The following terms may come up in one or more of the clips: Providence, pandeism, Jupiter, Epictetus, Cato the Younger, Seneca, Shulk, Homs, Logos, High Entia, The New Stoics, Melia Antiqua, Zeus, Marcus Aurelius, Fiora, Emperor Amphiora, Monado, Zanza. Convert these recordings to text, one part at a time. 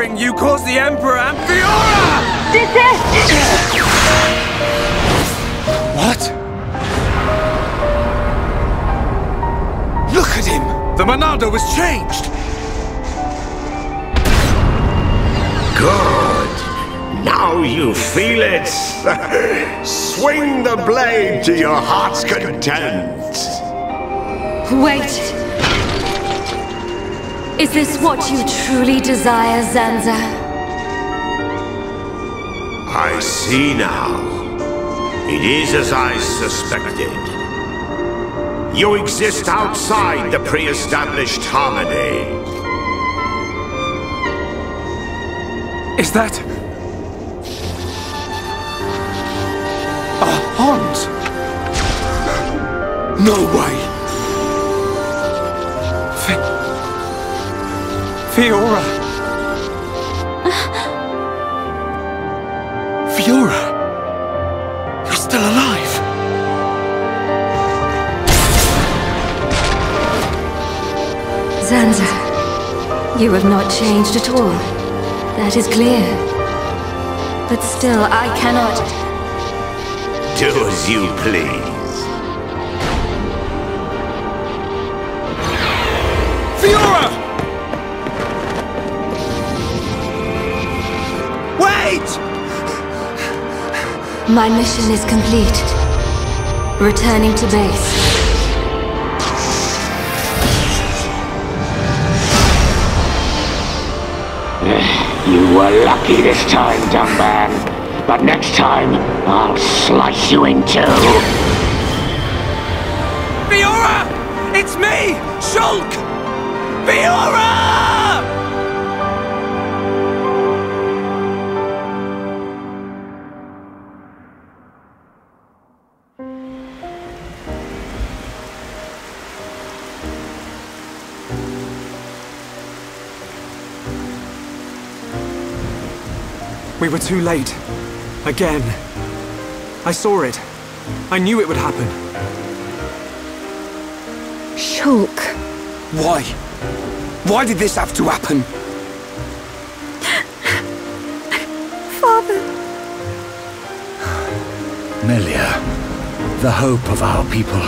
daring you cause the Emperor Amphiora! What? Look at him! The Monado was changed! Good! Now you feel it! Swing the blade to your heart's content! Wait! Is this what you truly desire, Zanza? I see now. It is as I suspected. You exist outside the pre-established harmony. Is that... Homs? No way! Fiora! Fiora! You're still alive! Zanza, you have not changed at all. That is clear. But still, I cannot... Do as you please. Fiora! My mission is complete. Returning to base. You were lucky this time, dumb man. But next time, I'll slice you in two. Fiora! It's me, Shulk! Fiora! We were too late. Again. I saw it. I knew it would happen. Shulk. Why? Why did this have to happen? Father. Melia, the hope of our people.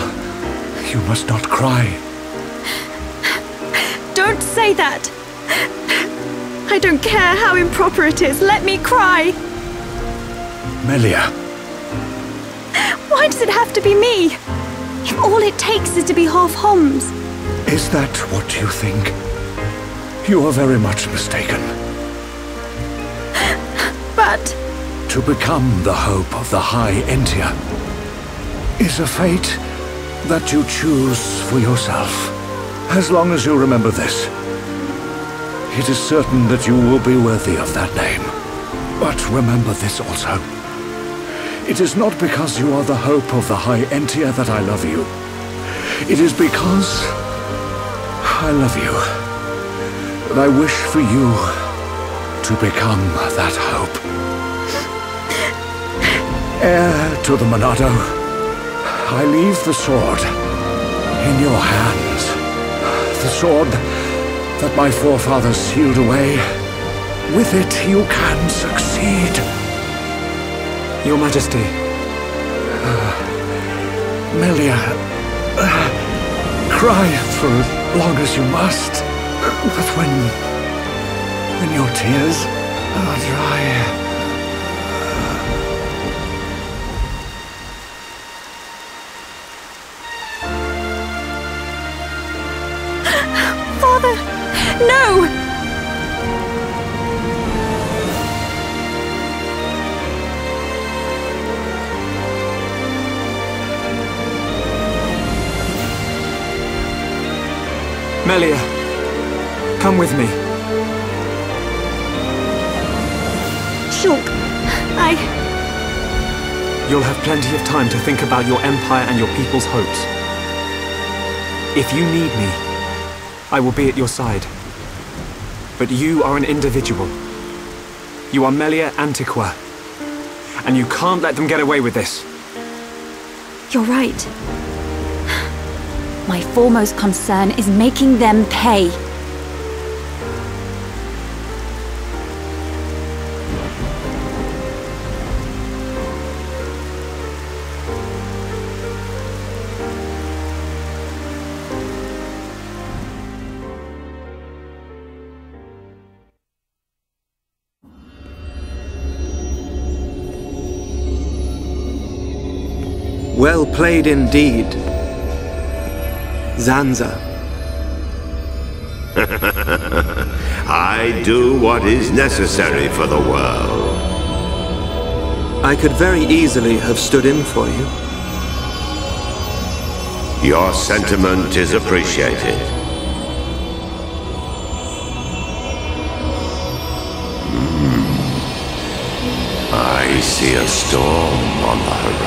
You must not cry. Don't say that! I don't care how improper it is. Let me cry. Melia. Why does it have to be me? If all it takes is to be half Homs. Is that what you think? You are very much mistaken. But... To become the hope of the High Entia is a fate that you choose for yourself. As long as you remember this. It is certain that you will be worthy of that name. But remember this also. It is not because you are the hope of the High Entia that I love you. It is because I love you. And I wish for you to become that hope. Heir to the Monado, I leave the sword in your hands. The sword that my forefathers sealed away. With it, you can succeed. Your Majesty. Melia, cry for as long as you must. But when your tears are dry... Father! No! Melia, come with me. Shulk, You'll have plenty of time to think about your empire and your people's hopes. If you need me, I will be at your side. But you are an individual. You are Melia Antiqua. And you can't let them get away with this. You're right. My foremost concern is making them pay. Well played indeed, Zanza. I do what is necessary for the world. I could very easily have stood in for you. Your sentiment is appreciated. I see a storm on the horizon.